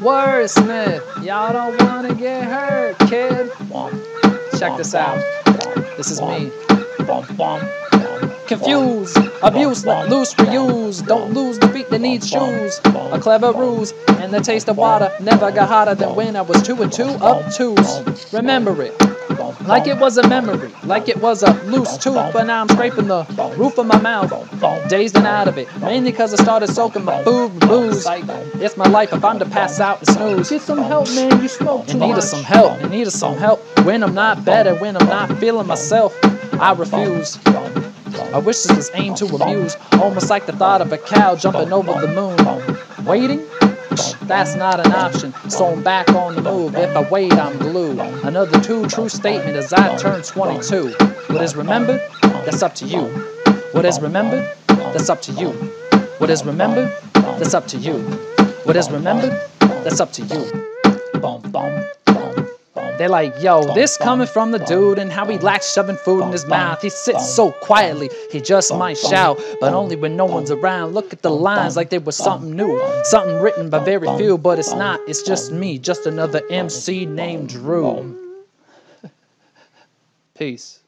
Wordsmith, y'all don't wanna get hurt, kid. Check this out. This is me. Confuse, abuse, let loose, reuse. Don't lose the beat that needs shoes. A clever ruse, and the taste of water never got hotter than when I was 2 and 2 obtuse. Remember it, like it was a memory, like it was a loose tooth, but now I'm scraping the roof of my mouth, dazed and out of it, mainly cause I started soaking my food and booze. It's my life if I'm to pass out and snooze. Get some help, man, you smoke too much. I needed some help, when I'm not better, when I'm not feeling myself, I refuse. I wish this was aimed to amuse, almost like the thought of a cow jumping over the moon. Waiting? That's not an option, so I'm back on the move. If I wait, I'm glued. Another two true statement as I turn 22. What is remembered? That's up to you. What is remembered? That's up to you. What is remembered? That's up to you. What is remembered? That's up to you. They're like, yo, this coming from the dude and how he lacks shoving food in his mouth. He sits so quietly, he just might shout, but only when no one's around. Look at the lines like they were something new, something written by very few, but it's not. It's just me, just another MC named Drew. Peace.